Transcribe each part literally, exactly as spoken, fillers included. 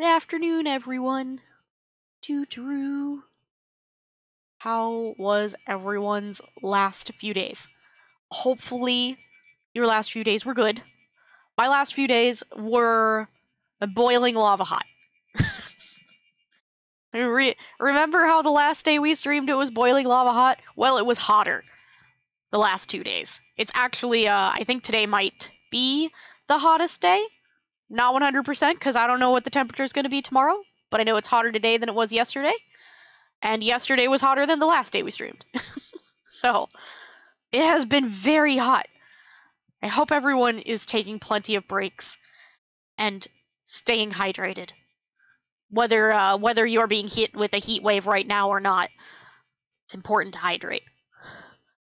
Good afternoon, everyone. Toot-a-roo. How was everyone's last few days? Hopefully, your last few days were good. My last few days were boiling lava hot. Re remember how the last day we streamed it was boiling lava hot? Well, it was hotter the last two days. It's actually, uh, I think today might be the hottest day. Not one hundred percent, because I don't know what the temperature is going to be tomorrow, but I know it's hotter today than it was yesterday, and yesterday was hotter than the last day we streamed. So, it has been very hot. I hope everyone is taking plenty of breaks and staying hydrated, whether uh, whether you're being hit with a heat wave right now or not. It's important to hydrate.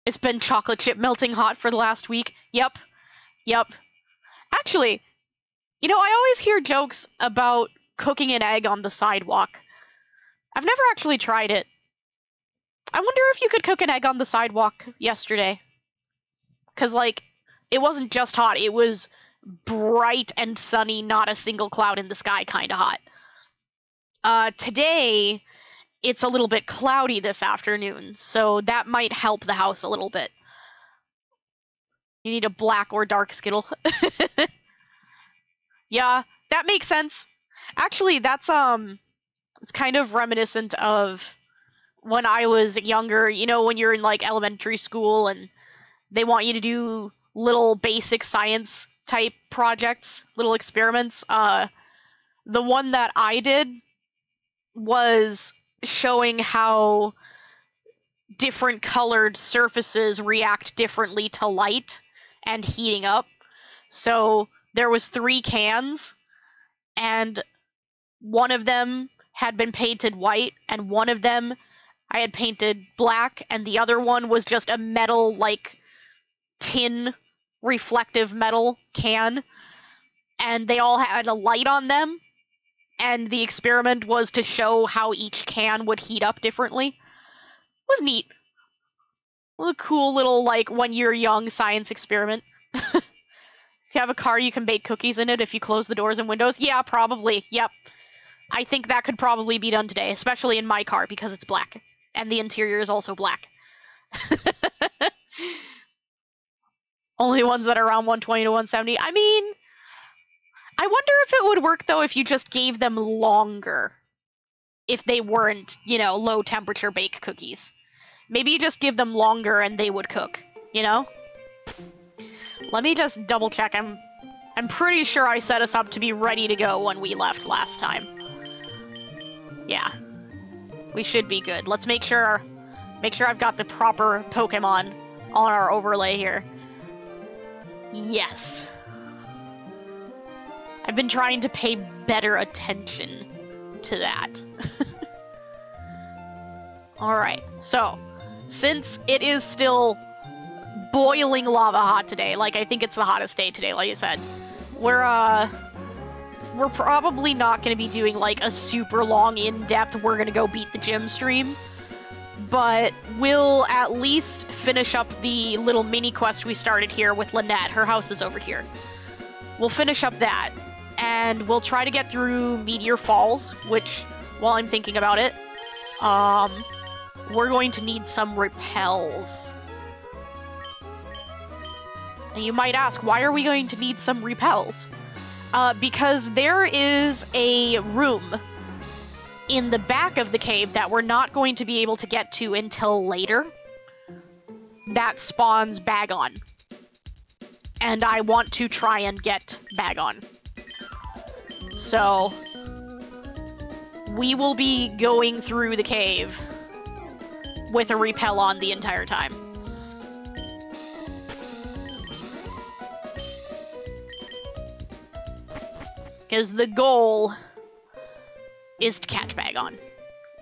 It's been chocolate chip melting hot for the last week. Yep, yep. Actually, you know, I always hear jokes about cooking an egg on the sidewalk. I've never actually tried it. I wonder if you could cook an egg on the sidewalk yesterday. Because, like, it wasn't just hot. It was bright and sunny, not a single cloud in the sky kind of hot. Uh, today, it's a little bit cloudy this afternoon, so that might help the house a little bit. You need a black or dark Skittle. Yeah, that makes sense. Actually, that's um, it's kind of reminiscent of when I was younger, you know, when you're in, like, elementary school and they want you to do little basic science type projects, little experiments. Uh, the one that I did was showing how different colored surfaces react differently to light and heating up. So there was three cans, and one of them had been painted white, and one of them I had painted black, and the other one was just a metal, like, tin, reflective metal can, and they all had a light on them, and the experiment was to show how each can would heat up differently. It was neat. A cool little, like, when you're young science experiment. If you have a car, you can bake cookies in it if you close the doors and windows. Yeah, probably. Yep. I think that could probably be done today, especially in my car, because it's black. And the interior is also black. Only ones that are around one twenty to one seventy. I mean, I wonder if it would work, though, if you just gave them longer. If they weren't, you know, low-temperature bake cookies. Maybe you just give them longer and they would cook, you know? Let me just double check. I'm I'm pretty sure I set us up to be ready to go when we left last time. Yeah. We should be good. Let's make sure make sure I've got the proper Pokemon on our overlay here. Yes. I've been trying to pay better attention to that. All right. So, since it is still boiling lava hot today, like, I think it's the hottest day today, like I said, we're uh we're probably not going to be doing, like, a super long in-depth we're going to go beat the gym stream, but we'll at least finish up the little mini quest we started here with Lynette. Her house is over here. We'll finish up that, and we'll try to get through Meteor Falls, which, while I'm thinking about it, um we're going to need some repels. And you might ask, why are we going to need some repels? Uh, because there is a room in the back of the cave that we're not going to be able to get to until later that spawns Bagon. And I want to try and get Bagon. So we will be going through the cave with a repel on the entire time. Because the goal is to catch Bagon.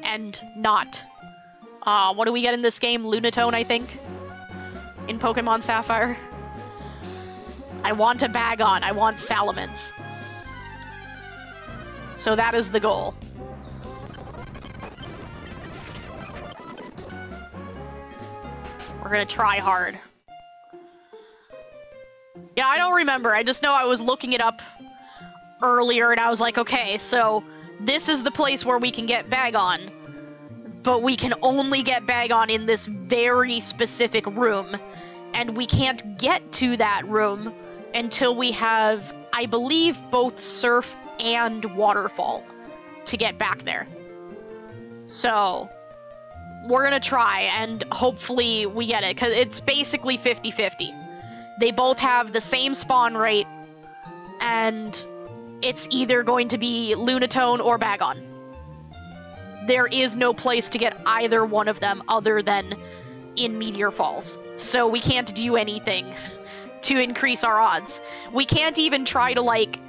And not. Uh, what do we get in this game? Lunatone, I think? In Pokemon Sapphire? I want a Bagon. I want Salamence. So that is the goal. We're gonna try hard. Yeah, I don't remember. I just know I was looking it up earlier, and I was like, okay, so this is the place where we can get Bagon, but we can only get Bagon in this very specific room, and we can't get to that room until we have, I believe, both Surf and Waterfall to get back there. So we're gonna try, and hopefully we get it, because it's basically fifty fifty. They both have the same spawn rate, and it's either going to be Lunatone or Bagon. There is no place to get either one of them other than in Meteor Falls, so we can't do anything to increase our odds. We can't even try to, like,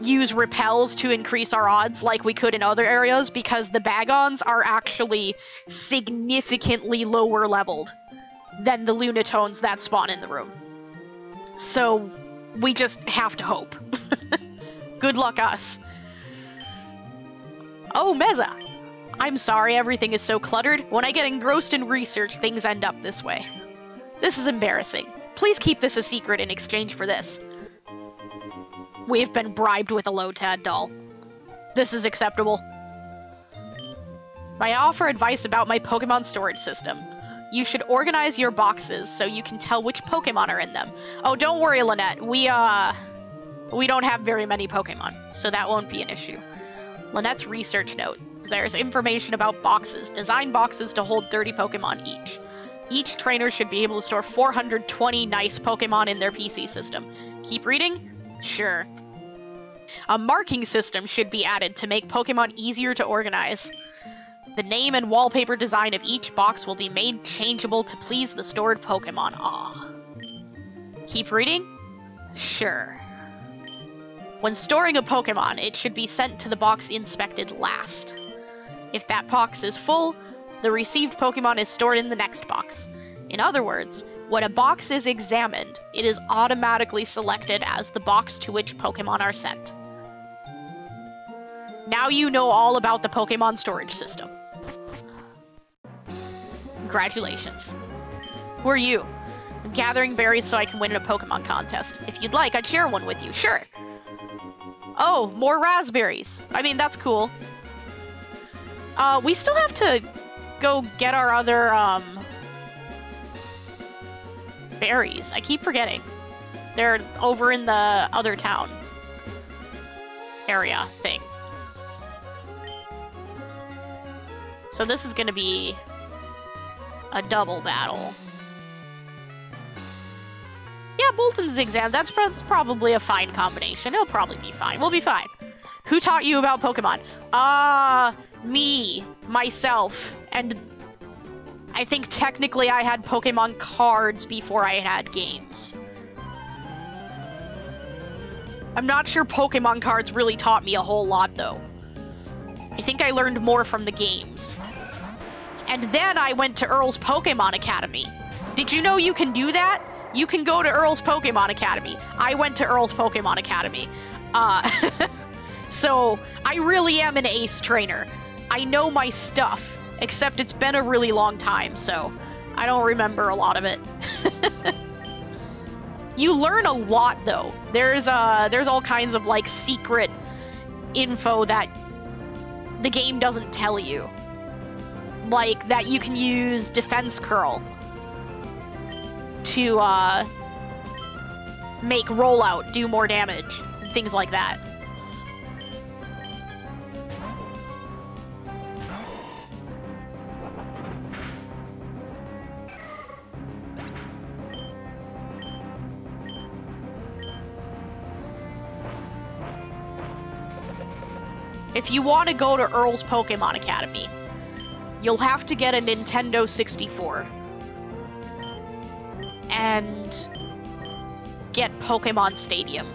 use repels to increase our odds like we could in other areas, because the Bagons are actually significantly lower leveled than the Lunatones that spawn in the room. So we just have to hope. Good luck us. Oh, Meza! I'm sorry everything is so cluttered. When I get engrossed in research, things end up this way. This is embarrassing. Please keep this a secret in exchange for this. We've been bribed with a Lotad doll. This is acceptable. I offer advice about my Pokemon storage system. You should organize your boxes so you can tell which Pokemon are in them. Oh, don't worry, Lynette. We, uh... we don't have very many Pokemon, so that won't be an issue. Lynette's research note. There's information about boxes. Design boxes to hold thirty Pokemon each. Each trainer should be able to store four hundred twenty nice Pokemon in their P C system. Keep reading? Sure. A marking system should be added to make Pokemon easier to organize. The name and wallpaper design of each box will be made changeable to please the stored Pokemon. Aw. Keep reading? Sure. When storing a Pokemon, it should be sent to the box inspected last. If that box is full, the received Pokemon is stored in the next box. In other words, when a box is examined, it is automatically selected as the box to which Pokemon are sent. Now you know all about the Pokemon storage system. Congratulations. Who are you? I'm gathering berries so I can win in a Pokemon contest. If you'd like, I'd share one with you. Sure. Oh, more raspberries. I mean, that's cool. Uh, we still have to go get our other, um... berries. I keep forgetting. They're over in the other town area thing. So this is gonna be a double battle. Yeah, Bolton's exam. That's pro probably a fine combination. It'll probably be fine. We'll be fine. Who taught you about Pokemon? Ah, uh, me, myself, and I think technically I had Pokemon cards before I had games. I'm not sure Pokemon cards really taught me a whole lot, though. I think I learned more from the games. And then I went to Earl's Pokémon Academy. Did you know you can do that? You can go to Earl's Pokémon Academy. I went to Earl's Pokémon Academy. Uh, so I really am an ace trainer. I know my stuff. Except it's been a really long time, so I don't remember a lot of it. You learn a lot, though. There's uh, there's all kinds of, like, secret info that the game doesn't tell you. Like, that you can use Defense Curl to uh, make Rollout do more damage, and things like that. If you want to go to Earl's Pokémon Academy, you'll have to get a Nintendo sixty-four and get Pokemon Stadium.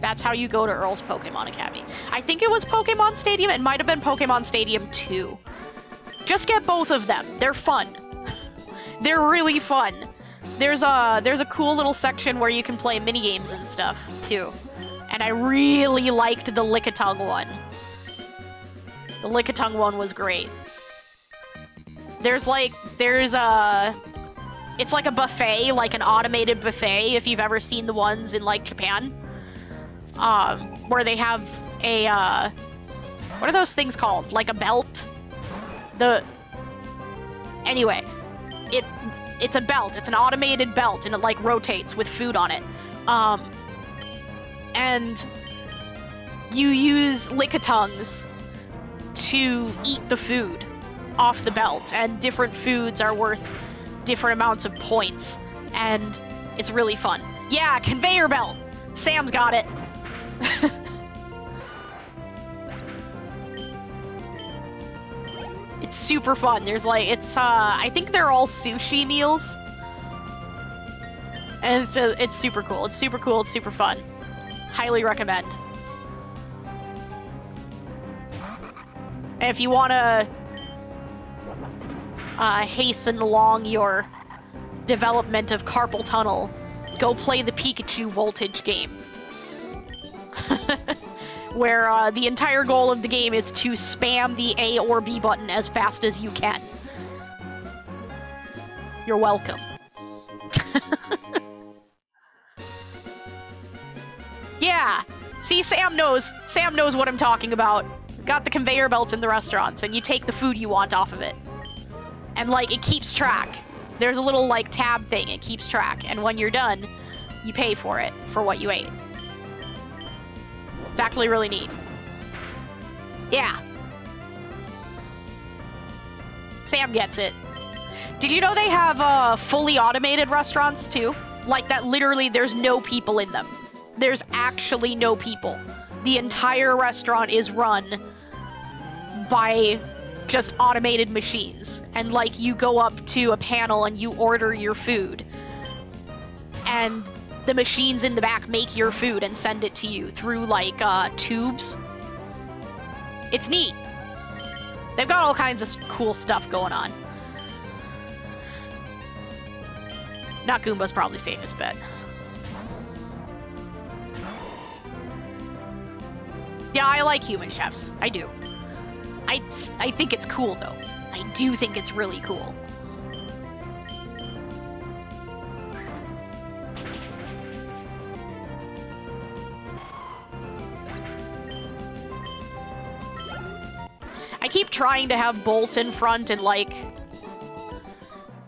That's how you go to Earl's Pokémon Academy. I think it was Pokemon Stadium. It might have been Pokemon Stadium two. Just get both of them. They're fun. They're really fun. There's a, there's a cool little section where you can play minigames and stuff, too. And I really liked the Lickitung one. The Lickitung one was great. There's, like, there's a... It's like a buffet, like an automated buffet, if you've ever seen the ones in like Japan, um, where they have a, uh, what are those things called? Like a belt? The, anyway, it, it's a belt. It's an automated belt and it like rotates with food on it. Um, and you use Lickitungs to eat the food off the belt, and different foods are worth different amounts of points, and it's really fun. Yeah, conveyor belt! Sam's got it. It's super fun. There's like, it's, uh, I think they're all sushi meals. And it's, uh, it's super cool. It's super cool. It's super fun. Highly recommend. And if you want to Uh, hasten along your development of carpal tunnel, go play the Pikachu Voltage game. Where uh, the entire goal of the game is to spam the A or B button as fast as you can. You're welcome. Yeah! See, Sam knows. Sam knows what I'm talking about. Got the conveyor belts in the restaurants, and you take the food you want off of it. And like, it keeps track. There's a little like tab thing, it keeps track. And when you're done, you pay for it, for what you ate. It's actually really neat. Yeah. Sam gets it. Did you know they have uh, fully automated restaurants too? Like that literally there's no people in them. There's actually no people. The entire restaurant is run by just automated machines, and like you go up to a panel and you order your food, and the machines in the back make your food and send it to you through like uh, tubes. It's neat. They've got all kinds of cool stuff going on. Not Goomba's probably safest bet. Yeah, I like human chefs. I do. I, I think it's cool, though. I do think it's really cool. I keep trying to have Bolt in front, and like...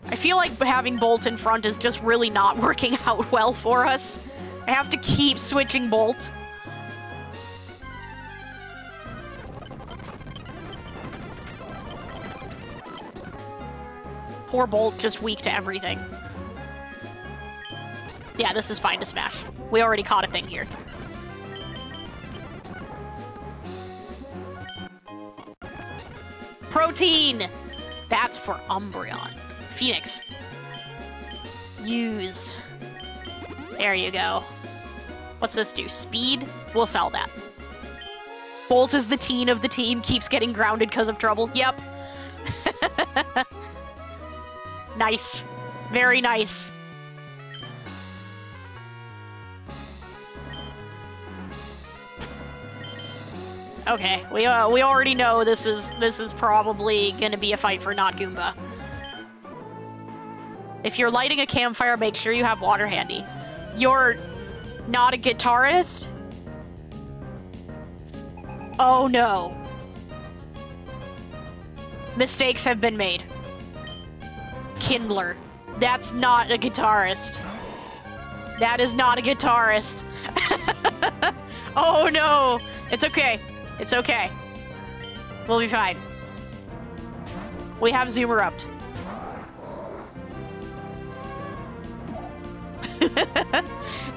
I feel like having Bolt in front is just really not working out well for us. I have to keep switching Bolt. Poor Bolt, just weak to everything. Yeah, this is fine to smash. We already caught a thing here. Protein! That's for Umbreon. Phoenix. Use. There you go. What's this do? Speed? We'll sell that. Bolt is the teen of the team, keeps getting grounded because of trouble. Yep. Nice. Very nice. Okay, we uh, we already know this is this is probably gonna be a fight for not Goomba. If you're lighting a campfire, make sure you have water handy. You're not a guitarist? Oh no. Mistakes have been made. Kindler. That's not a guitarist. That is not a guitarist. Oh no! It's okay. It's okay. We'll be fine. We have Zoomerupt.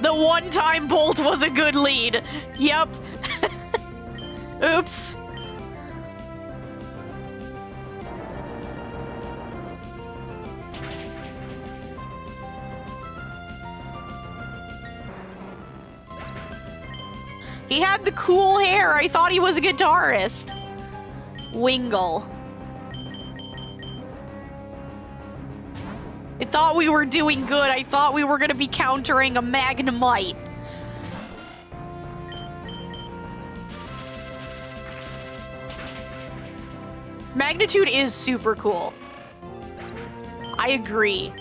The one time Bolt was a good lead. Yep. Oops. He had the cool hair. I thought he was a guitarist. Wingle. I thought we were doing good. I thought we were going to be countering a Magnemite. Magnitude is super cool. I agree.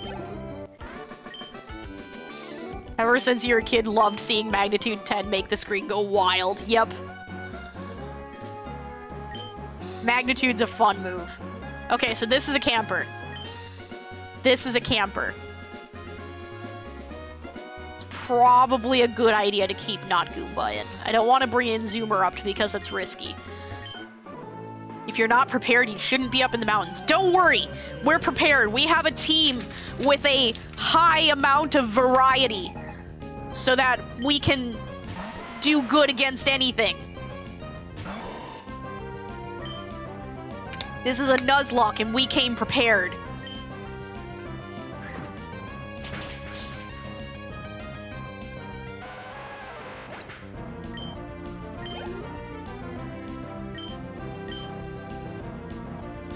Ever since you were a kid, loved seeing Magnitude ten make the screen go wild. Yep. Magnitude's a fun move. Okay, so this is a camper. This is a camper. It's probably a good idea to keep not Goomba in. I don't want to bring in Zoomerupt because that's risky. If you're not prepared, you shouldn't be up in the mountains. Don't worry, we're prepared. We have a team with a high amount of variety so that we can do good against anything. This is a Nuzlocke and we came prepared.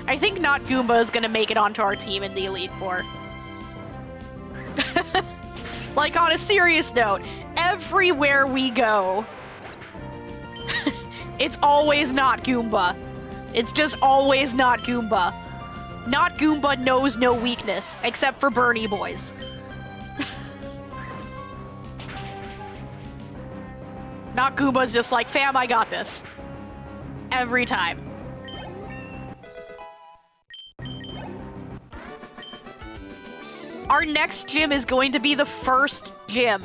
I think not Goomba is gonna make it onto our team in the Elite Four. Like, on a serious note, everywhere we go, it's always not Goomba. It's just always not Goomba. Not Goomba knows no weakness, except for Bernie Boys. Not Goomba's just like, fam, I got this. Every time. Our next gym is going to be the first gym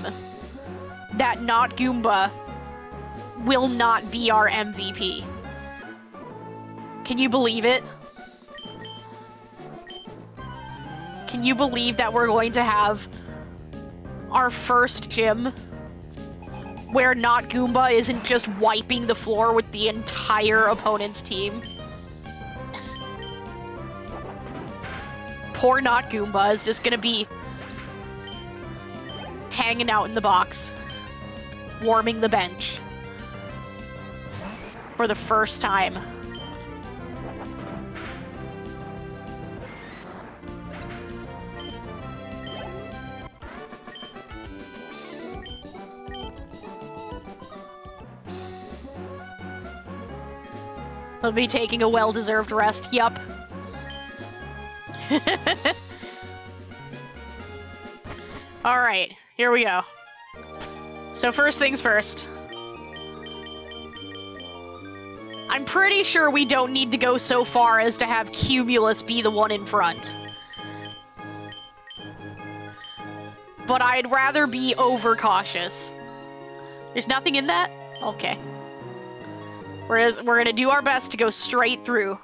that not Goomba will not be our M V P. Can you believe it? Can you believe that we're going to have our first gym where not Goomba isn't just wiping the floor with the entire opponent's team? Poor not Goomba is just gonna be hanging out in the box, warming the bench for the first time. He'll be taking a well-deserved rest, yup. Alright, here we go. So first things first. I'm pretty sure we don't need to go so far as to have Cumulus be the one in front. But I'd rather be overcautious. There's nothing in that? Okay. Whereas we're gonna do our best to go straight through.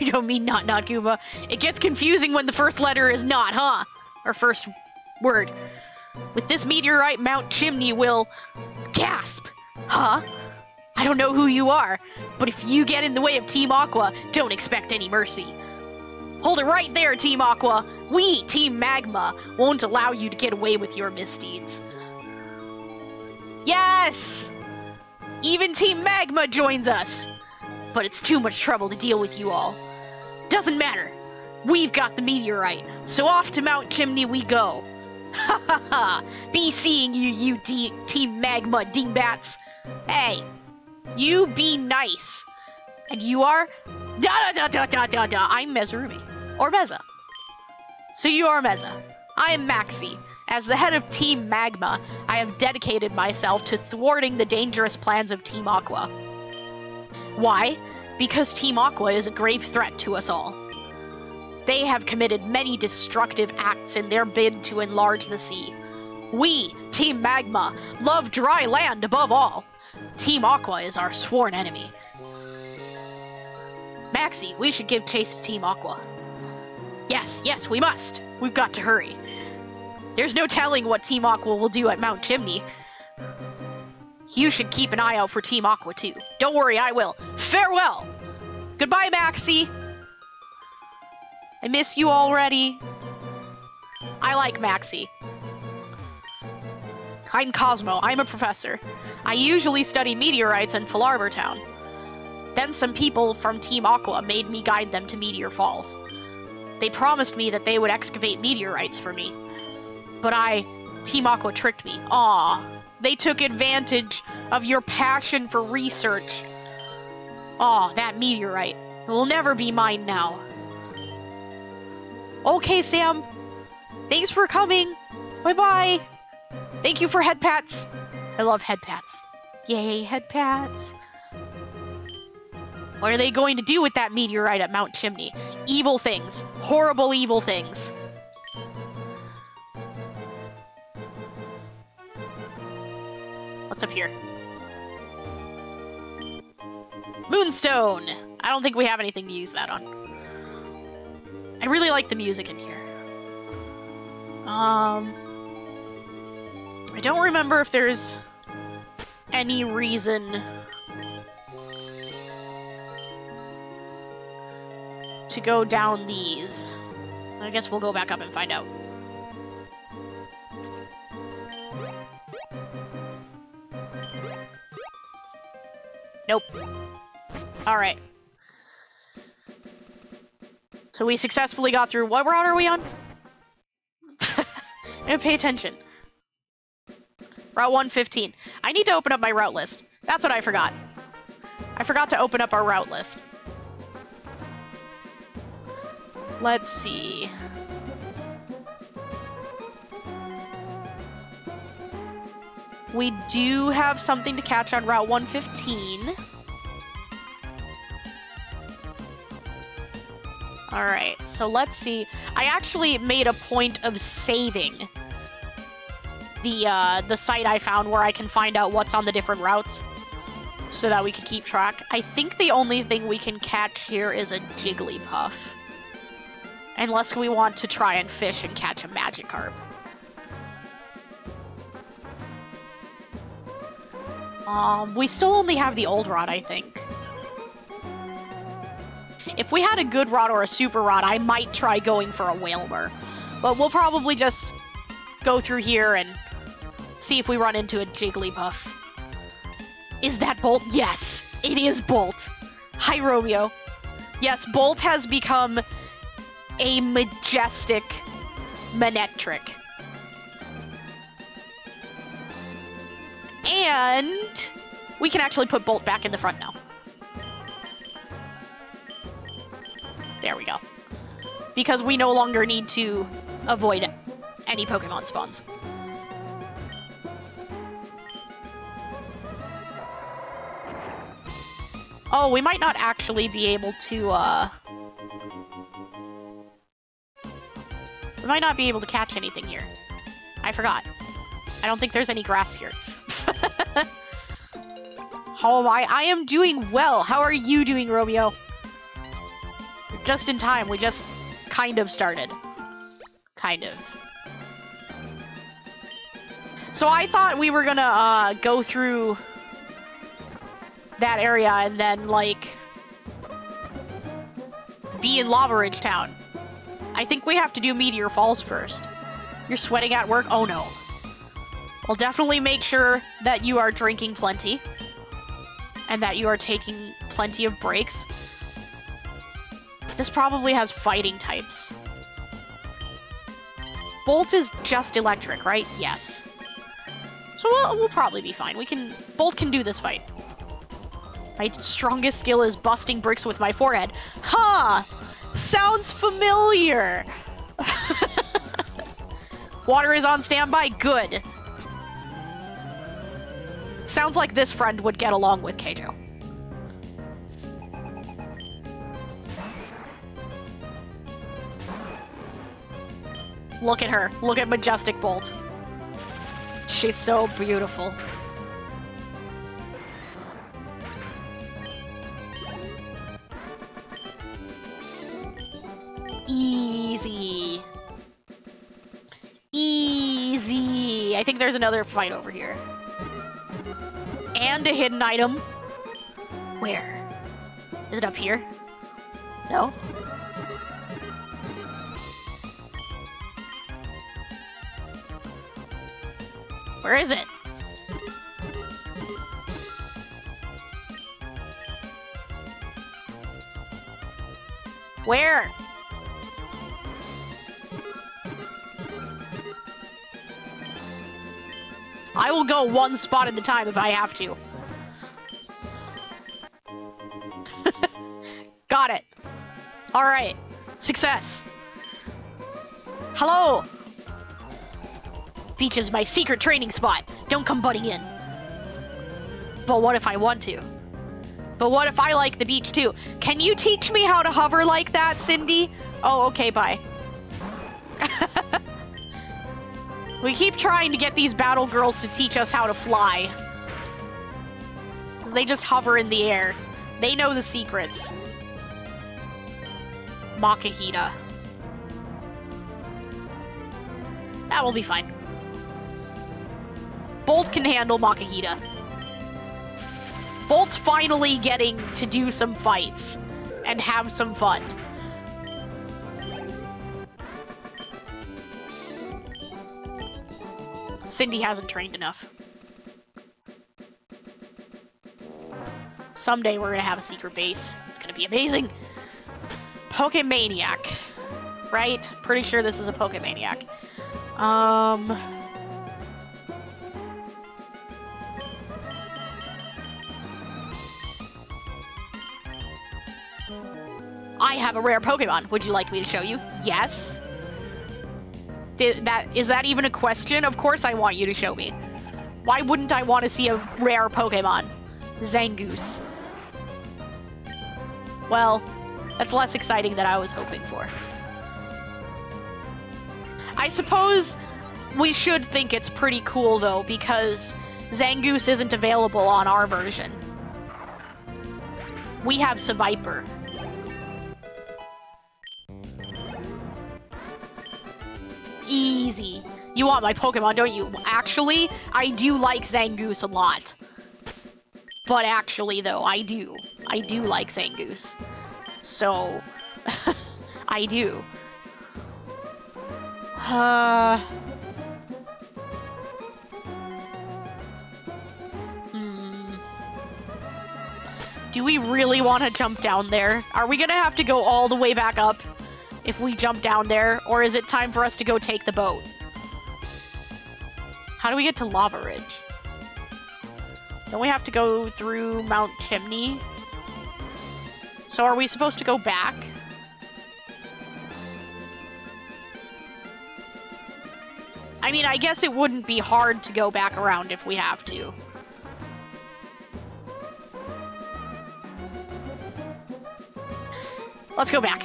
You don't mean not not Goomba. It gets confusing when the first letter is not, huh? Or first word. With this meteorite, Mount Chimney will... gasp! Huh? I don't know who you are, but if you get in the way of Team Aqua, don't expect any mercy. Hold it right there, Team Aqua! We, Team Magma, won't allow you to get away with your misdeeds. Yes! Even Team Magma joins us! But it's too much trouble to deal with you all. Doesn't matter. We've got the meteorite, so off to Mount Chimney we go. Ha ha ha! Be seeing you, you D Team Magma dingbats. Hey, you be nice. And you are da da da da da da da. I'm Mezurumi, or Meza. So you are Meza. I am Maxie. As the head of Team Magma, I have dedicated myself to thwarting the dangerous plans of Team Aqua. Why? Because Team Aqua is a grave threat to us all. They have committed many destructive acts in their bid to enlarge the sea. We, Team Magma, love dry land above all. Team Aqua is our sworn enemy. Maxie, we should give chase to Team Aqua. Yes, yes, we must. We've got to hurry. There's no telling what Team Aqua will do at Mount Chimney. You should keep an eye out for Team Aqua, too. Don't worry, I will. Farewell! Goodbye, Maxie! I miss you already. I like Maxie. I'm Cosmo. I'm a professor. I usually study meteorites in Lavaridge Town. Then some people from Team Aqua made me guide them to Meteor Falls. They promised me that they would excavate meteorites for me. But I... Team Aqua tricked me. Aww. They took advantage of your passion for research Aw, oh, that meteorite. It will never be mine now. Okay, Sam. Thanks for coming. Bye-bye. Thank you for head pats. I love head pats. Yay, head pats. What are they going to do with that meteorite at Mount Chimney? Evil things. Horrible evil things. What's up here? Moonstone! I don't think we have anything to use that on. I really like the music in here. Um... I don't remember if there's any reason to go down these. I guess we'll go back up and find out. Nope. Alright. So we successfully got through. What route are we on? And pay attention. Route one fifteen. I need to open up my route list. That's what I forgot. I forgot to open up our route list. Let's see. We do have something to catch on Route one fifteen. Alright, so let's see. I actually made a point of saving the uh, the site I found where I can find out what's on the different routes so that we can keep track. I think the only thing we can catch here is a Jigglypuff. Unless we want to try and fish and catch a Magikarp. Um, we still only have the old rod, I think. If we had a good rod or a super rod, I might try going for a Whalmer. But we'll probably just go through here and see if we run into a Jigglypuff. Is that Bolt? Yes, it is Bolt. Hi, Romeo. Yes, Bolt has become a majestic Manectric. And we can actually put Bolt back in the front now. There we go. Because we no longer need to avoid any Pokemon spawns. Oh, we might not actually be able to, uh... we might not be able to catch anything here. I forgot. I don't think there's any grass here. How am I? I am doing well. How are you doing, Romeo? Just in time. We just kind of started. Kind of. So I thought we were gonna uh, go through that area and then, like, be in Lavaridge Town. I think we have to do Meteor Falls first. You're sweating at work? Oh no. We'll definitely make sure that you are drinking plenty. And that you are taking plenty of breaks. This probably has fighting types. Bolt is just electric, right? Yes. So we'll, we'll probably be fine. We can... Bolt can do this fight. My strongest skill is busting bricks with my forehead. Ha! Huh! Sounds familiar! Water is on standby? Good. Sounds like this friend would get along with Kato. Look at her. Look at Majestic Bolt. She's so beautiful. Easy. Easy. I think there's another fight over here. And a hidden item. Where? Is it up here? No? Where is it? Where? I will go one spot at a time if I have to. Got it. All right. Success. Hello. Beach is my secret training spot. Don't come butting in. But what if I want to? But what if I like the beach too? Can you teach me how to hover like that, Cindy? Oh, okay, bye. We keep trying to get these battle girls to teach us how to fly. They just hover in the air. They know the secrets. Makahita. That will be fine. Bolt can handle Makahita. Bolt's finally getting to do some fights and have some fun. Cindy hasn't trained enough. Someday we're gonna have a secret base. It's gonna be amazing. Pokemaniac, right? Pretty sure this is a Pokemaniac. Um... I have a rare Pokemon. Would you like me to show you? Yes. Did that, is that even a question? Of course I want you to show me. Why wouldn't I want to see a rare Pokemon? Zangoose. Well, that's less exciting than I was hoping for. I suppose we should think it's pretty cool though, because Zangoose isn't available on our version. We have Seviper. Easy. You want my Pokemon, don't you? Actually, I do like Zangoose a lot. But actually, though, I do. I do like Zangoose. So, I do. Uh... Hmm. Do we really want to jump down there? Are we gonna have to go all the way back up if we jump down there? Or is it time for us to go take the boat? How do we get to Lavaridge? Don't we have to go through Mount Chimney? So are we supposed to go back? I mean, I guess it wouldn't be hard to go back around if we have to. Let's go back.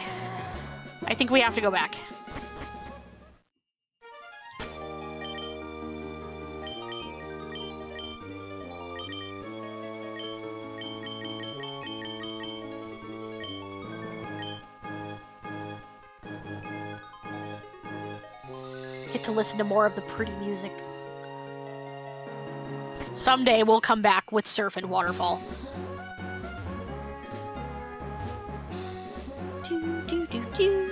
I think we have to go back. Get to listen to more of the pretty music. Someday we'll come back with Surf and Waterfall. Do, do, do, do.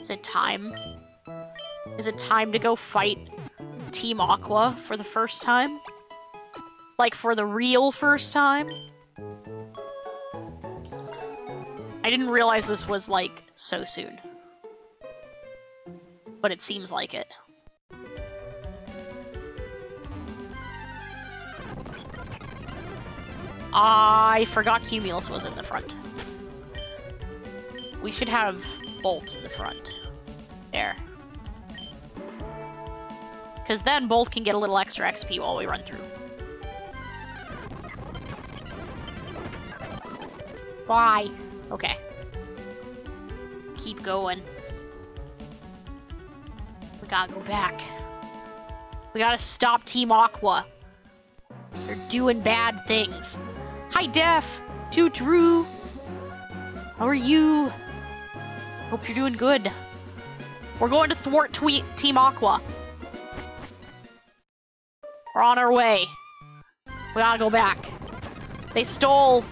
Is it time? Is it time to go fight Team Aqua for the first time? Like, for the real first time? I didn't realize this was, like, so soon. But it seems like it. I forgot Cumulus was in the front. We should have Bolt in the front. There. Because then Bolt can get a little extra X P while we run through. Why? Okay. Keep going. We gotta go back. We gotta stop Team Aqua. They're doing bad things. Hi, Def! To Drew! How are you? Hope you're doing good. We're going to thwart tweet Team Aqua. We're on our way. We gotta go back. They stole...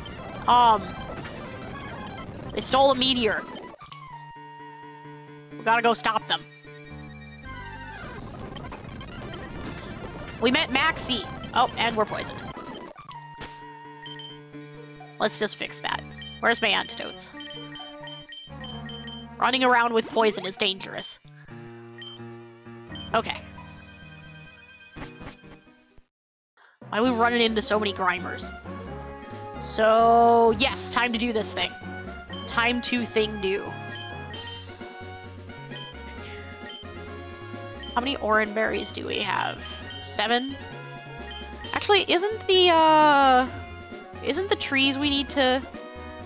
Um... They stole a meteor. We gotta go stop them. We met Maxie! Oh, and we're poisoned. Let's just fix that. Where's my antidotes? Running around with poison is dangerous. Okay. Why are we running into so many Grimers? So, yes, time to do this thing. Time to thing do. How many Oran Berries do we have? Seven? Actually, isn't the, uh... Isn't the trees we need to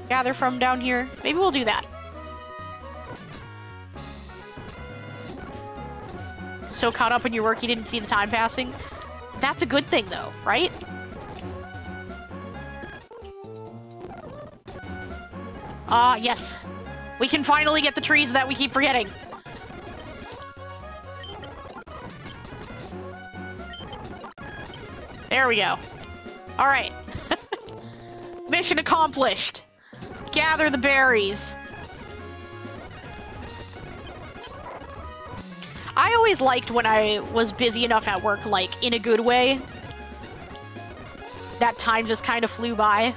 gather from down here? Maybe we'll do that. So caught up in your work you didn't see the time passing? That's a good thing though, right? Ah, uh, yes. We can finally get the trees that we keep forgetting. There we go. Alright. Mission accomplished. Gather the berries. I always liked when I was busy enough at work, like, in a good way. That time just kind of flew by.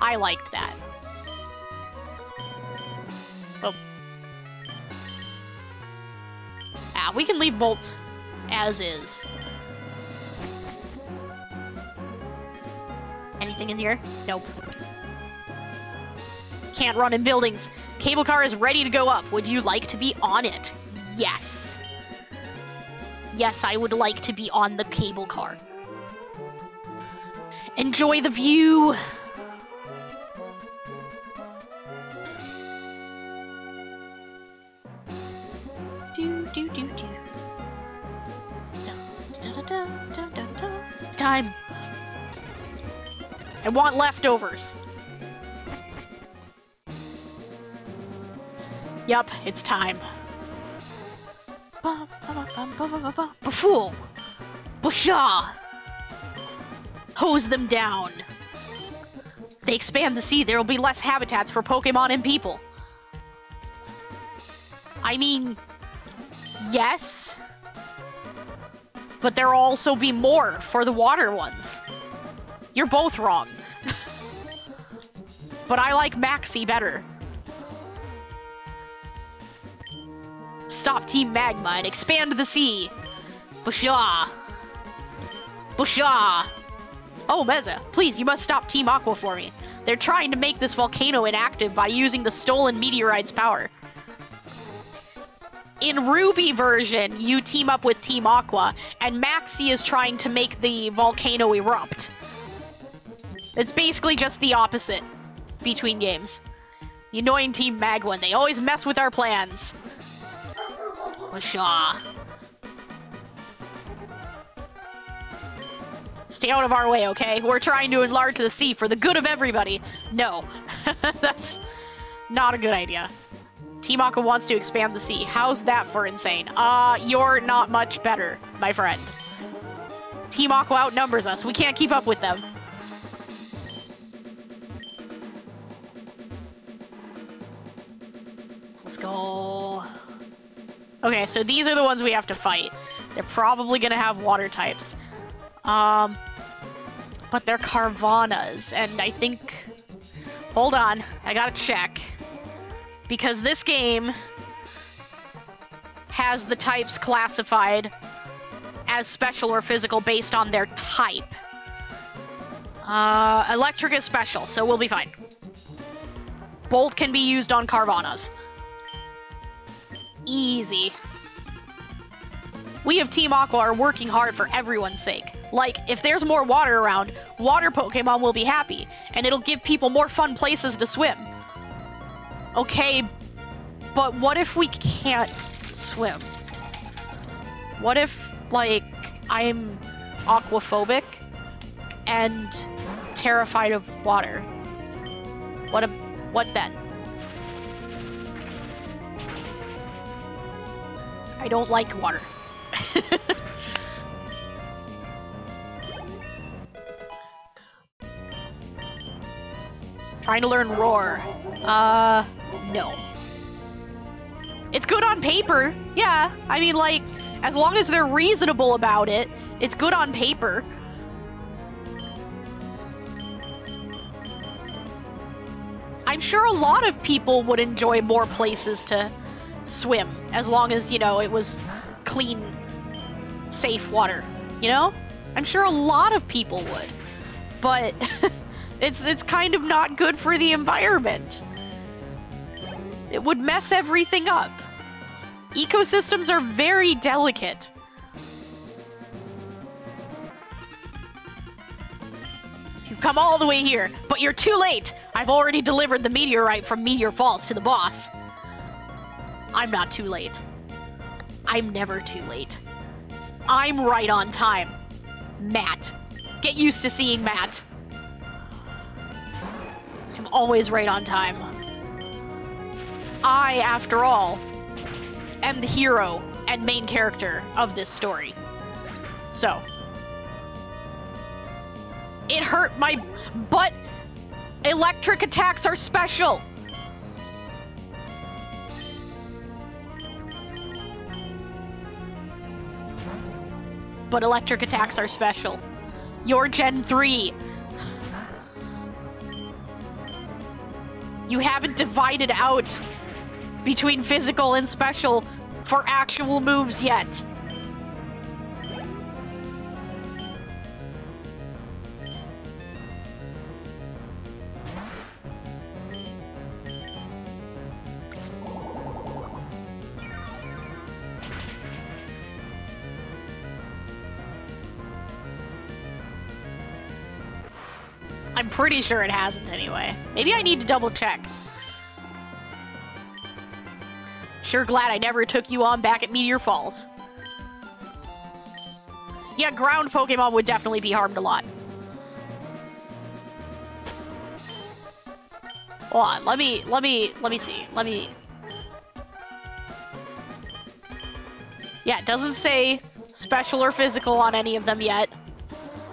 I liked that. Oh. Ah, we can leave Bolt as is. Anything in here? Nope. Can't run in buildings. Cable car is ready to go up. Would you like to be on it? Yes. Yes, I would like to be on the cable car. Enjoy the view. Do do do do. Da, da, da, da, da, da. It's time. I want leftovers. Yup, it's time. Bafool! Busha! Hose them down! If they expand the sea, there will be less habitats for Pokemon and people. I mean, yes. But there will also be more for the water ones. You're both wrong. But I like Maxie better. Stop Team Magma and expand the sea! Busha! Busha! Oh, Meza, please, you must stop Team Aqua for me. They're trying to make this volcano inactive by using the stolen meteorite's power. In Ruby version, you team up with Team Aqua, and Maxie is trying to make the volcano erupt. It's basically just the opposite between games. The annoying Team Magma, they always mess with our plans. Pshaw. Stay out of our way, okay? We're trying to enlarge the sea for the good of everybody. No, that's not a good idea. Team Aqua wants to expand the sea. How's that for insane? Uh, you're not much better, my friend. Team Aqua outnumbers us. We can't keep up with them. Let's go. Okay, so these are the ones we have to fight. They're probably gonna have water types. Um, but they're Carvanas, and I think... Hold on, I gotta check. Because this game has the types classified as special or physical based on their type. Uh, electric is special, so we'll be fine. Bolt can be used on Carvanas. Easy. We of Team Aqua are working hard for everyone's sake. Like, if there's more water around, water Pokemon will be happy, and it'll give people more fun places to swim. Okay, but what if we can't swim? What if, like, I'm aquaphobic and terrified of water? What a, what then? I don't like water. Trying to learn Roar. Uh, no. It's good on paper. Yeah, I mean, like, As long as they're reasonable about it, it's good on paper. I'm sure a lot of people would enjoy more places to swim, as long as, you know, it was clean, safe water, you know? I'm sure a lot of people would, but it's, it's kind of not good for the environment. It would mess everything up. Ecosystems are very delicate. You've come all the way here, but you're too late. I've already delivered the meteorite from Meteor Falls to the boss. I'm not too late. I'm never too late. I'm right on time. Matt. Get used to seeing Matt. I'm always right on time. I, after all, am the hero and main character of this story. So. It hurt my butt. Electric attacks are special. But electric attacks are special. You're Gen three. You haven't divided out between physical and special for actual moves yet. I'm pretty sure it hasn't anyway. Maybe I need to double check. Sure glad I never took you on back at Meteor Falls. Yeah, ground Pokemon would definitely be harmed a lot. Hold on, let me, let me, let me see, let me... Yeah, it doesn't say special or physical on any of them yet.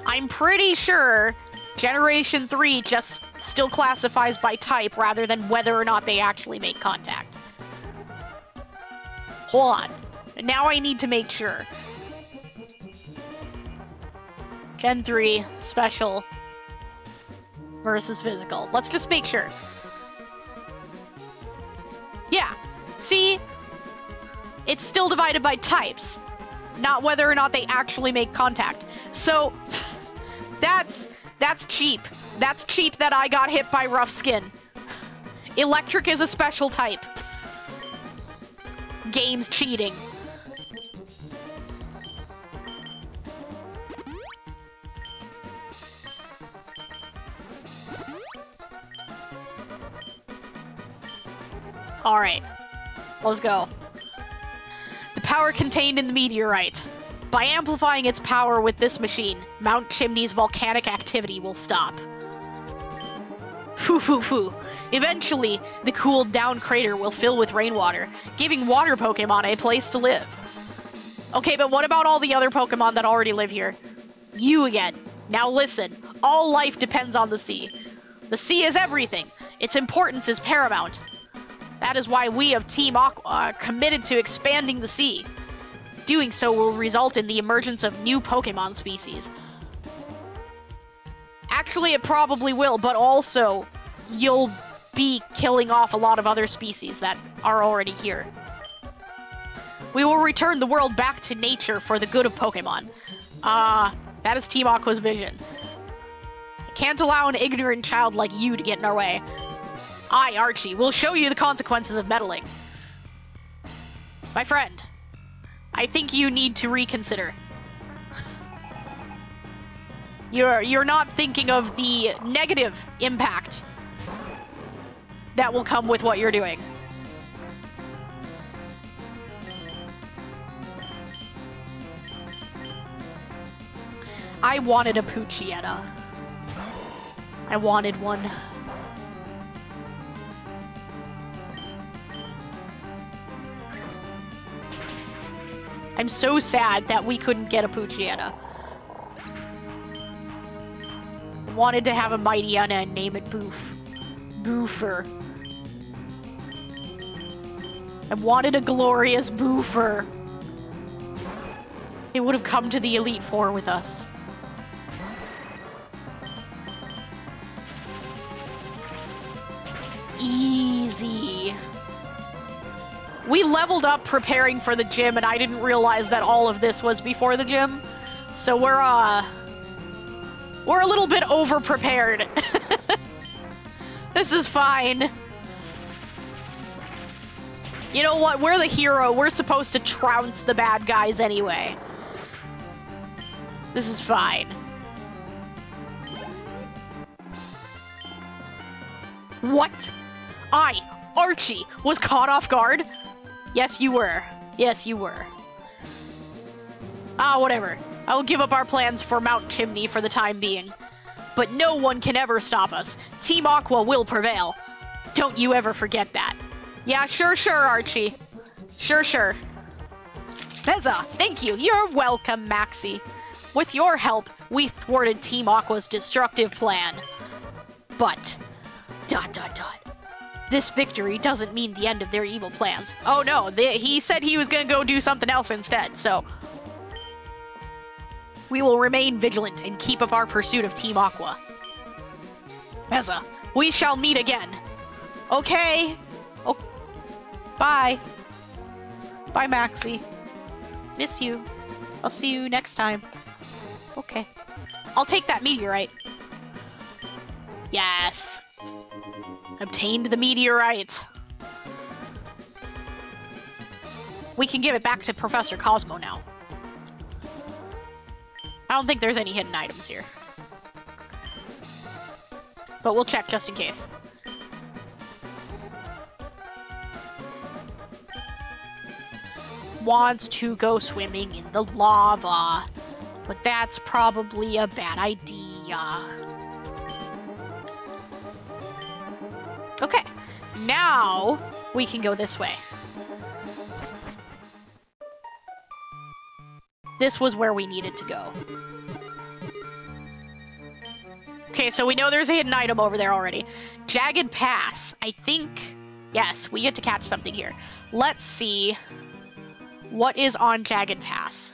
I'm pretty sure Generation three just still classifies by type rather than whether or not they actually make contact. Hold on. Now I need to make sure. Gen three, special versus physical. Let's just make sure. Yeah. See? It's still divided by types, not whether or not they actually make contact. So, that's... That's cheap. That's cheap that I got hit by rough skin. Electric is a special type. Game's cheating. Alright. Let's go. The power contained in the meteorite. By amplifying its power with this machine, Mount Chimney's volcanic activity will stop. Phew, phew, phew. Eventually, the cooled down crater will fill with rainwater, giving water Pokemon a place to live. Okay, but what about all the other Pokemon that already live here? You again. Now listen, all life depends on the sea. The sea is everything. Its importance is paramount. That is why we of Team Aqua are committed to expanding the sea. Doing so will result in the emergence of new Pokemon species. Actually, it probably will, but also, you'll be killing off a lot of other species that are already here. We will return the world back to nature for the good of Pokemon. Ah, uh, that is Team Aqua's vision. I can't allow an ignorant child like you to get in our way. I, Archie, will show you the consequences of meddling. My friend, I think you need to reconsider. You're you're not thinking of the negative impact that will come with what you're doing. I wanted a Poochyena. I wanted one. I'm so sad that we couldn't get a Poochyena. Wanted to have a Mightyena and name it Boof. Boofer. I wanted a glorious Boofer. It would have come to the Elite Four with us. Easy. We leveled up preparing for the gym, and I didn't realize that all of this was before the gym. So we're, uh... we're a little bit over-prepared. This is fine. You know what? We're the hero. We're supposed to trounce the bad guys anyway. This is fine. What? I, Archie, was caught off guard? Yes, you were. Yes, you were. Ah, whatever. I will give up our plans for Mount Chimney for the time being. But no one can ever stop us. Team Aqua will prevail. Don't you ever forget that. Yeah, sure, sure, Archie. Sure, sure. Meza, thank you. You're welcome, Maxie. With your help, we thwarted Team Aqua's destructive plan. But... dot, dot, dot. This victory doesn't mean the end of their evil plans. Oh no, they, he said he was gonna go do something else instead, so... we will remain vigilant and keep up our pursuit of Team Aqua. Meza, we shall meet again. Okay. Oh, bye. Bye, Maxie. Miss you. I'll see you next time. Okay. I'll take that meteorite. Yes. Obtained the meteorite. We can give it back to Professor Cosmo now. I don't think there's any hidden items here. But we'll check just in case. Wants to go swimming in the lava, but that's probably a bad idea. Okay, now we can go this way. This was where we needed to go. Okay, so we know there's a hidden item over there already. Jagged Pass, I think. Yes, we get to catch something here. Let's see what is on Jagged Pass.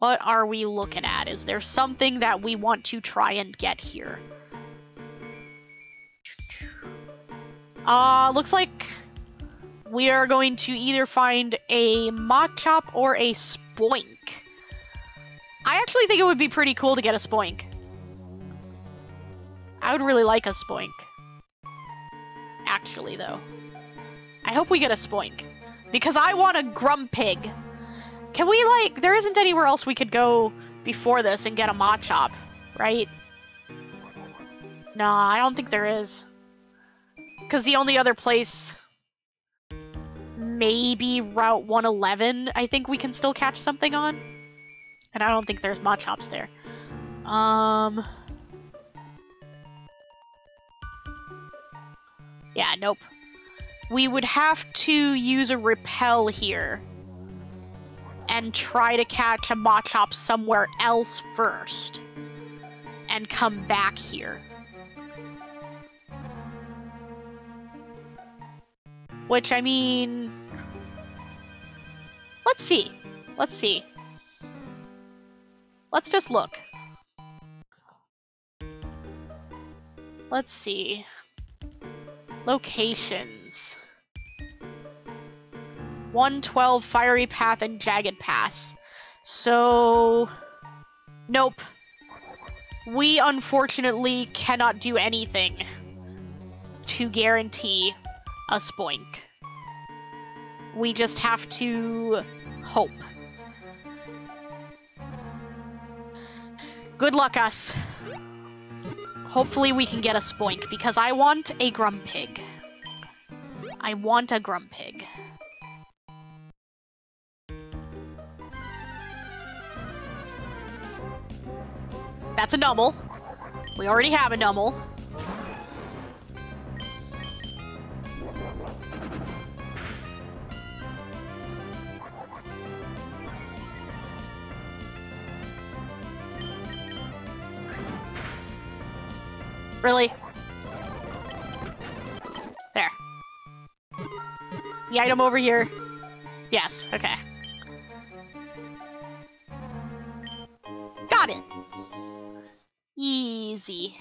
What are we looking at? Is there something that we want to try and get here? Uh, looks like we are going to either find a Machop or a Spoink. I actually think it would be pretty cool to get a Spoink. I would really like a Spoink. Actually, though. I hope we get a Spoink. Because I want a Grumpig. Can we, like... there isn't anywhere else we could go before this and get a Machop, right? Nah, I don't think there is. Because the only other place... maybe Route one eleven, I think we can still catch something on. And I don't think there's Machops there. Um. Yeah, nope. We would have to use a repel here. And try to catch a Machop somewhere else first. And come back here. Which, I mean... let's see. Let's see. Let's just look. Let's see. Locations. one twelve, Fiery Path, and Jagged Pass. So... nope. We, unfortunately, cannot do anything to guarantee a Spoink. We just have to hope. Good luck us. Hopefully we can get a Spoink because I want a Grumpig. I want a Grumpig. That's a Numble. We already have a Numble. Really? There. The item over here. Yes, okay. Maxie.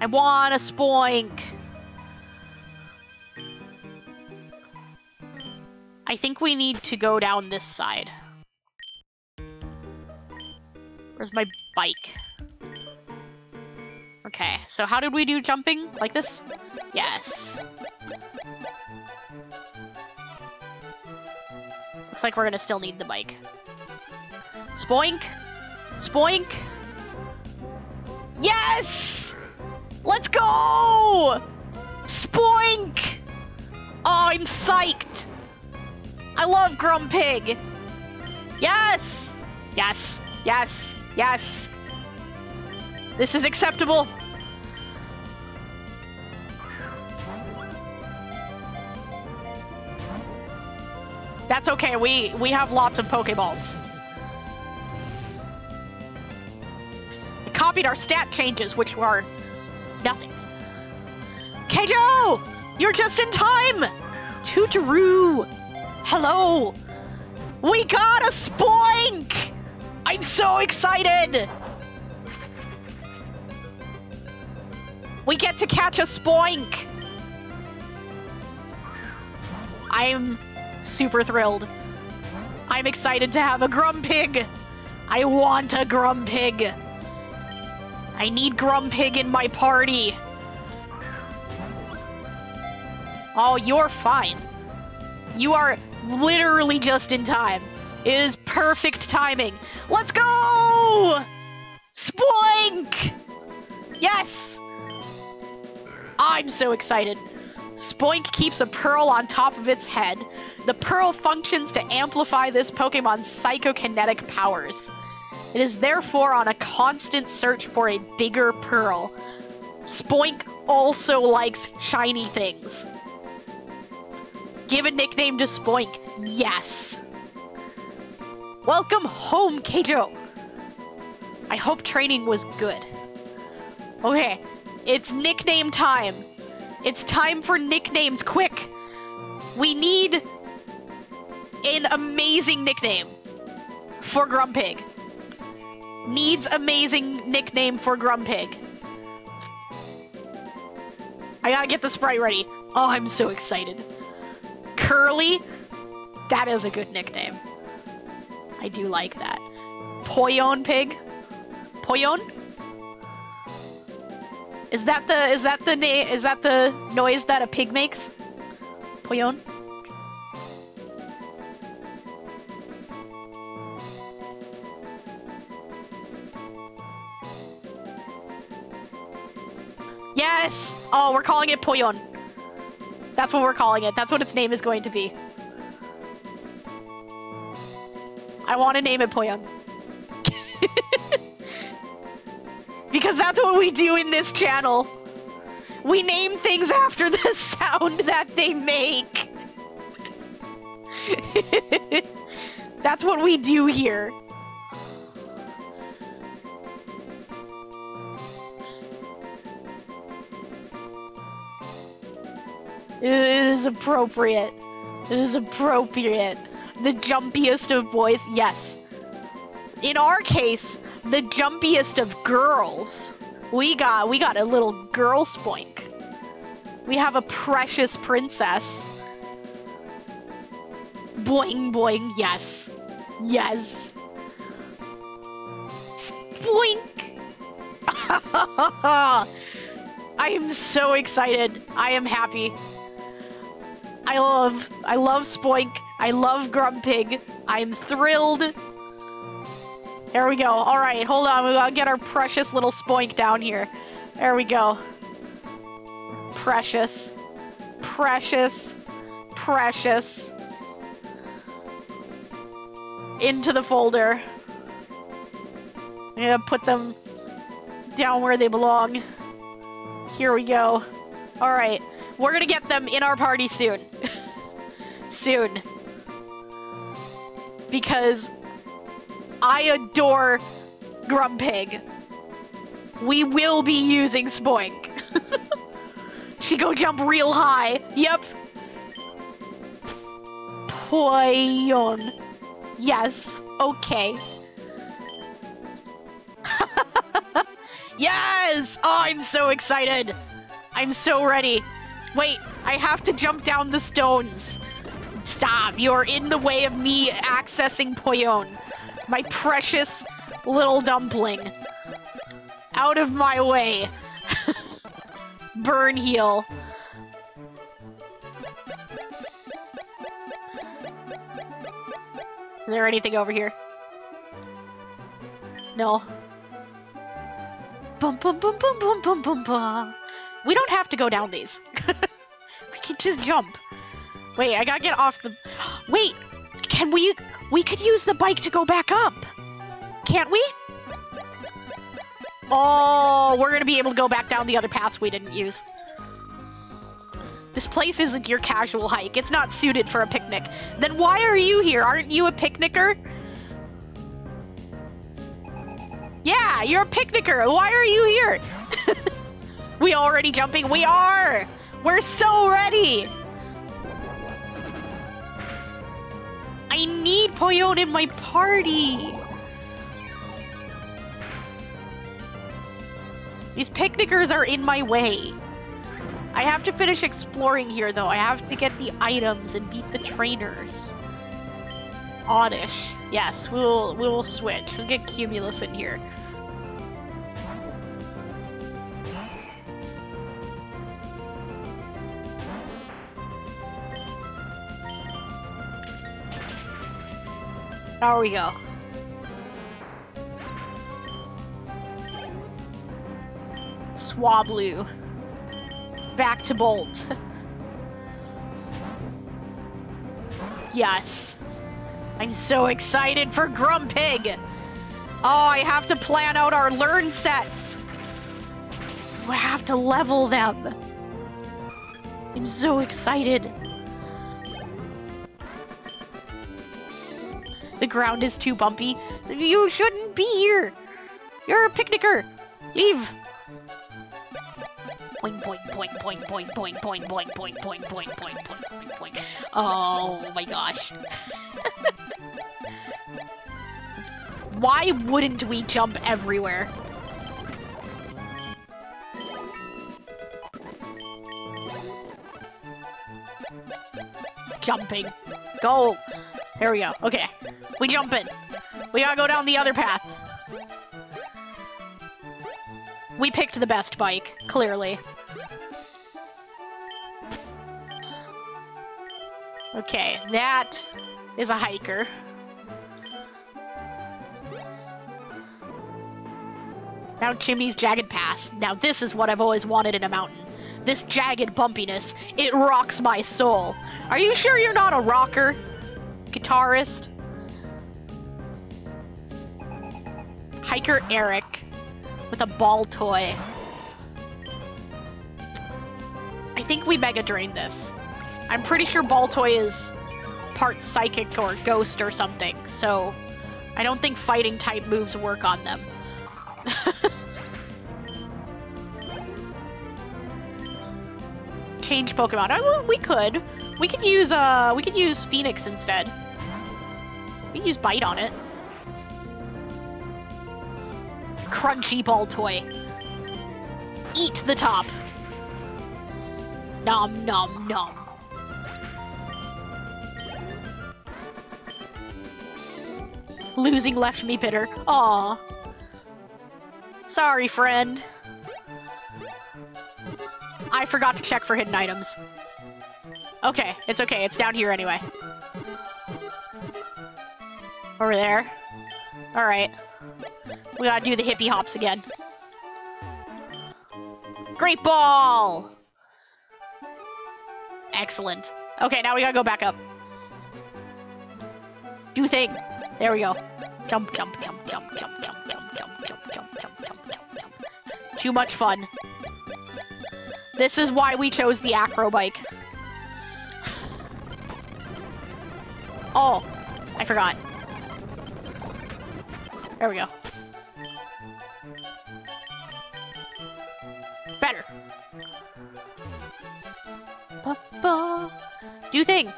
I want a Spoink! I think we need to go down this side. Where's my bike? Okay, so how did we do jumping? Like this? Yes. Looks like we're gonna still need the bike. Spoink! Spoink! Yes! Let's go! Spoink! Oh, I'm psyched! I love Grumpig! Yes! Yes! Yes! Yes! This is acceptable! That's okay, we, we have lots of Pokeballs. We copied our stat changes, which were nothing. Kajo! You're just in time! Tootaroo! Hello! We got a Spoink! I'm so excited! We get to catch a Spoink! I'm super thrilled. I'm excited to have a Grumpig! I want a Grumpig! I need Grumpig in my party! Oh, you're fine. You are literally just in time. It is perfect timing. Let's go! Spoink! Yes! I'm so excited. Spoink keeps a pearl on top of its head. The pearl functions to amplify this Pokemon's psychokinetic powers. It is therefore on a constant search for a bigger pearl. Spoink also likes shiny things. Give a nickname to Spoink. Yes. Welcome home, Kato. I hope training was good. Okay. It's nickname time. It's time for nicknames, quick. We need an amazing nickname for Grumpig. Needs amazing nickname for Grumpig. I gotta get the sprite ready. Oh, I'm so excited. Curly, that is a good nickname. I do like that. Poyon pig. Poyon? Is that the is that the na is that the noise that a pig makes? Poyon. Yes. Oh, we're calling it Poyon. That's what we're calling it. That's what its name is going to be. I want to name it Poyon. Because that's what we do in this channel. We name things after the sound that they make. That's what we do here. It is appropriate. It is appropriate. The jumpiest of boys, yes. In our case, the jumpiest of girls. We got we got a little girl Spoink. We have a precious princess. Boing boing, yes. Yes. Spoink! I am so excited. I am happy. I love I love Spoink. I love Grumpig. I'm thrilled. There we go. All right, hold on. We gotta get our precious little Spoink down here. There we go. Precious. Precious. Precious. Into the folder. I'm gonna put them down where they belong. Here we go. All right. We're gonna get them in our party soon. Soon. Because I adore Grumpig. We will be using Spoink. She go jump real high. Yep. Poyon. Yes. Okay. Yes! Oh, I'm so excited. I'm so ready. Wait, I have to jump down the stones. Stop, you're in the way of me accessing Poyon. My precious little dumpling. Out of my way. Burn heal. Is there anything over here? No. Bum, bum, bum, bum, bum, bum, bum, bum. We don't have to go down these. We can just jump. Wait, I gotta get off the... Wait! Can we... We could use the bike to go back up! Can't we? Oh, we're gonna be able to go back down the other paths we didn't use. This place isn't your casual hike. It's not suited for a picnic. Then why are you here? Aren't you a picnicker? Yeah, you're a picnicker. Why are you here? We already jumping? We are! We're so ready! I need Poyon in my party! These picnickers are in my way. I have to finish exploring here, though. I have to get the items and beat the trainers. Oddish. Yes, we will, we will switch. We'll get Cumulus in here. There we go. Swablu. Back to Bolt. Yes. I'm so excited for Grumpig. Oh, I have to plan out our learn sets. We have to level them. I'm so excited. The ground is too bumpy. You shouldn't be here. You're a picnicker. Leave. Boing, boing, boing, boing, boing, boing, boing, boing, boing, boing, boing, boing, boing, boing. Oh my gosh. Why wouldn't we jump everywhere? Jumping. Go. There we go. Okay. We jumping. We gotta go down the other path. We picked the best bike, clearly. Okay, that is a hiker. Mount Chimney's jagged pass. Now this is what I've always wanted in a mountain. This jagged bumpiness, it rocks my soul. Are you sure you're not a rocker? Guitarist? Hiker Eric. With a Baltoy. I think we mega drained this. I'm pretty sure Baltoy is part psychic or ghost or something, so I don't think fighting type moves work on them. Change Pokemon. Oh, we could. We could use uh, we could use Phoenix instead. We could use Bite on it. Crunchy Baltoy. Eat the top. Nom nom nom. Losing left me bitter. Aw. Sorry, friend. I forgot to check for hidden items. Okay, it's okay. It's down here anyway. Over there. All right. We gotta do the hippie hops again. Great ball! Excellent. Okay, now we gotta go back up. Do thing. There we go. Jump, jump, jump, jump, jump, jump, jump, jump, jump, jump, jump, jump, jump. Too much fun. This is why we chose the acro bike. Oh, I forgot. There we go. Better. Ba -ba. Do thing.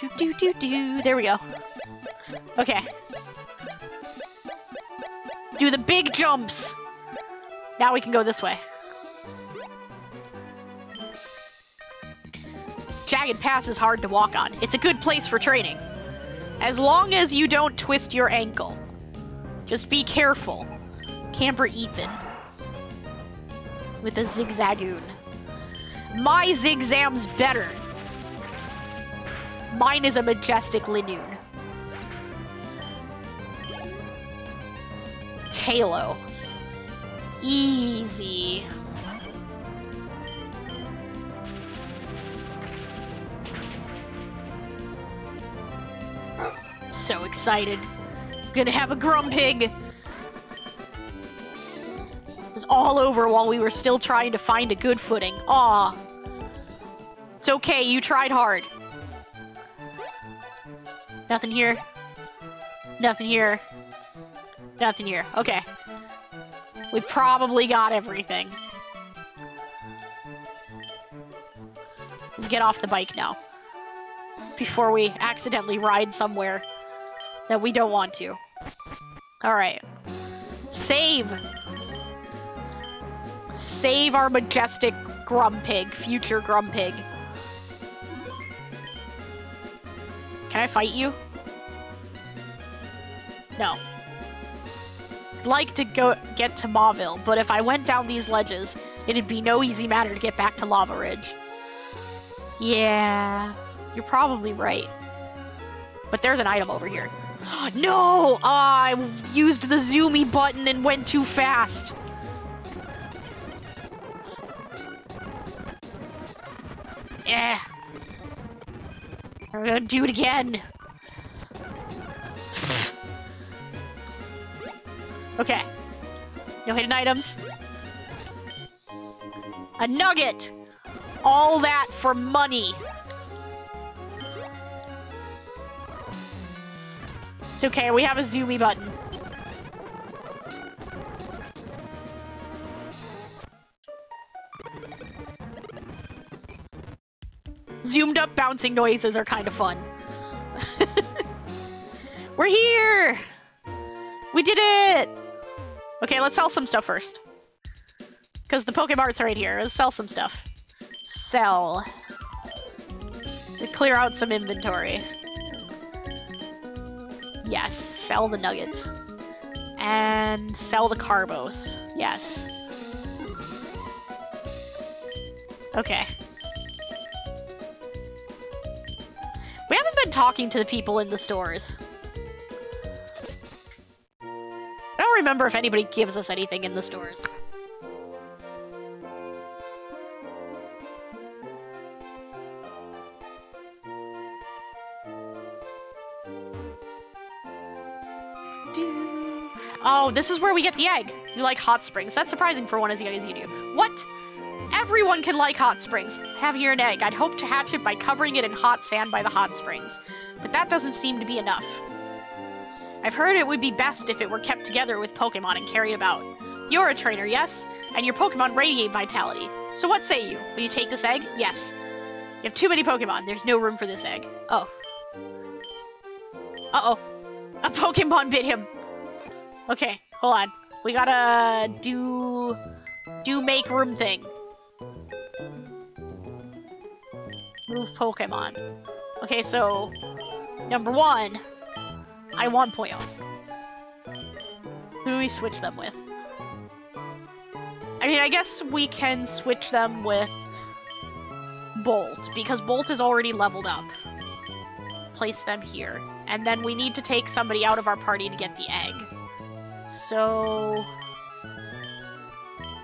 Do do do do. There we go. Okay. Do the big jumps. Now we can go this way. Jagged Pass is hard to walk on. It's a good place for training. As long as you don't twist your ankle. Just be careful. Camper Ethan. With a Zigzagoon. My Zigzam's better. Mine is a majestic Linoon. Talo. Easy. So excited. Gonna have a Grumpig. It was all over while we were still trying to find a good footing. Aw. It's okay, you tried hard. Nothing here. Nothing here. Nothing here. Okay. We probably got everything. We get off the bike now. Before we accidentally ride somewhere that we don't want to. Alright. Save! Save our majestic Grumpig, future Grumpig. Can I fight you? No. I'd like to go get to Mauville, but if I went down these ledges, it'd be no easy matter to get back to Lavaridge. Yeah, you're probably right. But there's an item over here. No! Uh, I used the zoomy button and went too fast. Eh. We're gonna do it again. Okay. No hidden items. A nugget! All that for money. It's okay, we have a zoomy button. Zoomed up bouncing noises are kind of fun. We're here! We did it! Okay, let's sell some stuff first. Because the Pokemart's right here. Let's sell some stuff. Sell. We clear out some inventory. Yes, sell the nuggets. And sell the Carbos. Yes. Okay. We haven't been talking to the people in the stores. I don't remember if anybody gives us anything in the stores. Oh, this is where we get the egg. You like hot springs. That's surprising for one as young as you do. What? Everyone can like hot springs. Have here an egg. I'd hope to hatch it by covering it in hot sand by the hot springs. But that doesn't seem to be enough. I've heard it would be best if it were kept together with Pokemon and carried about. You're a trainer, yes? And your Pokemon radiate vitality. So what say you? Will you take this egg? Yes. You have too many Pokemon. There's no room for this egg. Oh. Uh-oh. A Pokemon bit him. Okay, hold on. We gotta do... Do make room thing. Move Pokemon. Okay, so... Number one... I want Poyon. Who do we switch them with? I mean, I guess we can switch them with... Bolt, because Bolt is already leveled up. Place them here. And then we need to take somebody out of our party to get the egg. So,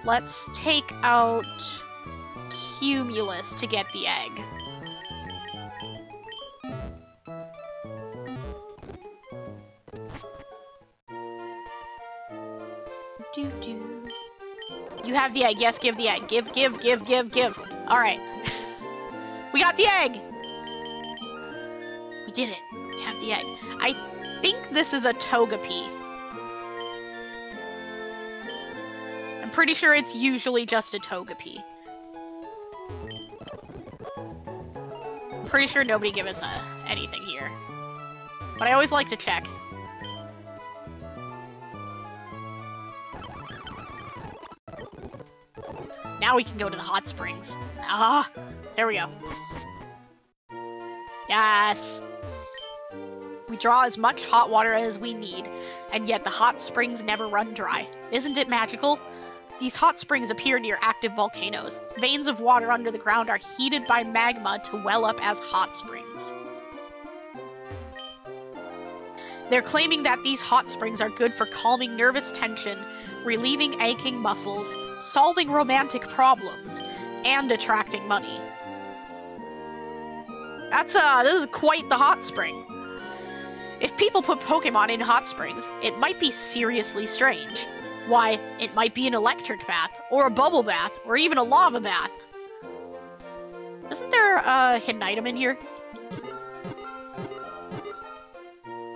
let's take out Cumulus to get the egg. Doo doo. You have the egg. Yes, give the egg. Give, give, give, give, give. All right. We got the egg. We did it. We have the egg. I think this is a Togepi. Pretty sure it's usually just a Togepi. Pretty sure nobody gave us uh, anything here. But I always like to check. now we can go to the hot springs. Ah, there we go. Yes! We draw as much hot water as we need, and yet the hot springs never run dry. Isn't it magical? These hot springs appear near active volcanoes. Veins of water under the ground are heated by magma to well up as hot springs. They're claiming that these hot springs are good for calming nervous tension, relieving aching muscles, solving romantic problems, and attracting money. That's, uh, this is quite the hot spring. If people put Pokemon in hot springs, it might be seriously strange. Why, it might be an electric bath, or a bubble bath, or even a lava bath. Isn't there a hidden item in here?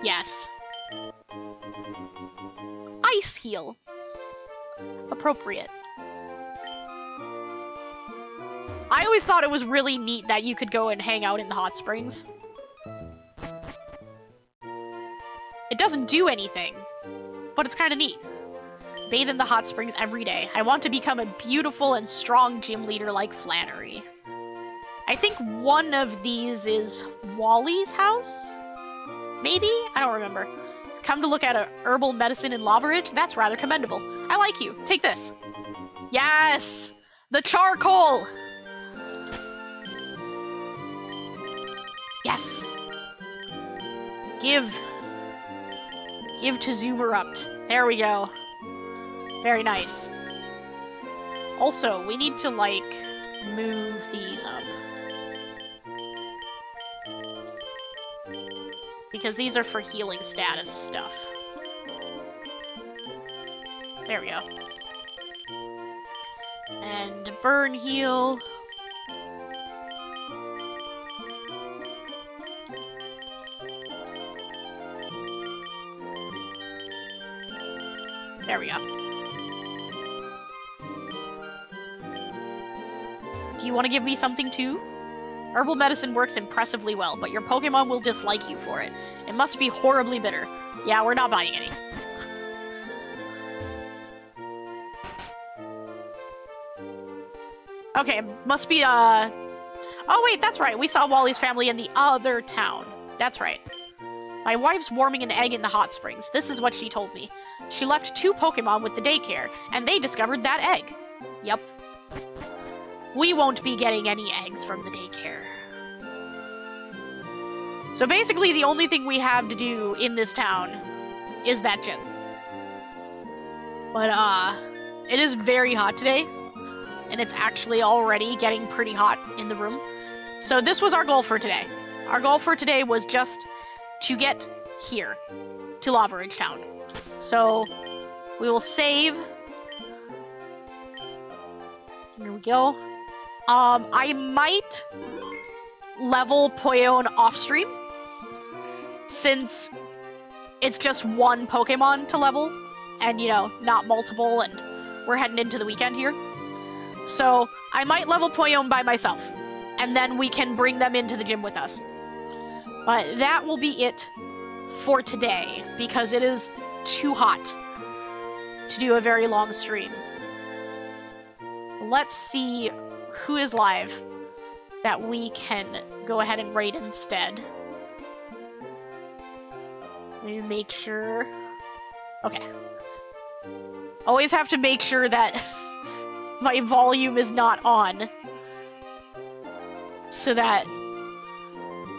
Yes. Ice Heal. Appropriate. I always thought it was really neat that you could go and hang out in the hot springs. It doesn't do anything, but it's kind of neat. Bathe in the hot springs every day. I want to become a beautiful and strong gym leader like Flannery. I think one of these is Wally's house? Maybe? I don't remember. Come to look at a herbal medicine in Lavaridge? That's rather commendable. I like you. Take this. Yes! The charcoal! Yes! Give. Give to Zoomerupt. There we go. Very nice. Also, we need to, like, move these up. Because these are for healing status stuff. There we go. And burn heal. There we go. Do you want to give me something too? Herbal medicine works impressively well, but your Pokemon will dislike you for it. It must be horribly bitter. Yeah, we're not buying any. Okay, must be, uh... oh wait, that's right, we saw Wally's family in the other town. That's right. My wife's warming an egg in the hot springs. This is what she told me. She left two Pokemon with the daycare, and they discovered that egg. Yep. We won't be getting any eggs from the daycare. So basically the only thing we have to do in this town is that gym. But uh, it is very hot today, and it's actually already getting pretty hot in the room. So this was our goal for today. Our goal for today was just to get here, to Lavaridge Town. So we will save. Here we go. Um, I might level Poyon off stream, since it's just one Pokemon to level, and, you know, not multiple, and we're heading into the weekend here. So I might level Poyon by myself, and then we can bring them into the gym with us. But that will be it for today, because it is too hot to do a very long stream. Let's see who is live that we can go ahead and raid instead. Let me make sure. Okay. Always have to make sure that my volume is not on, so that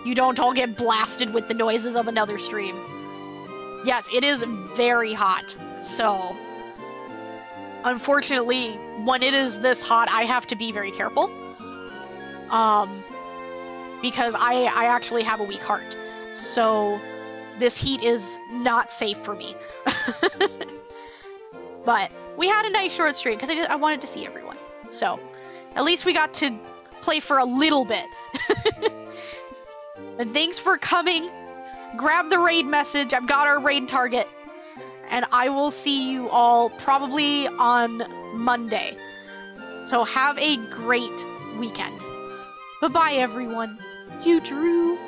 you don't all get blasted with the noises of another stream. Yes, it is very hot, so unfortunately, when it is this hot, I have to be very careful, um, because I, I actually have a weak heart, so this heat is not safe for me. But we had a nice short stream, because I, I wanted to see everyone, so at least we got to play for a little bit. And thanks for coming. Grab the raid message. I've got our raid target. And I will see you all probably on Monday. So have a great weekend. Bye-bye, everyone. Doo-drew.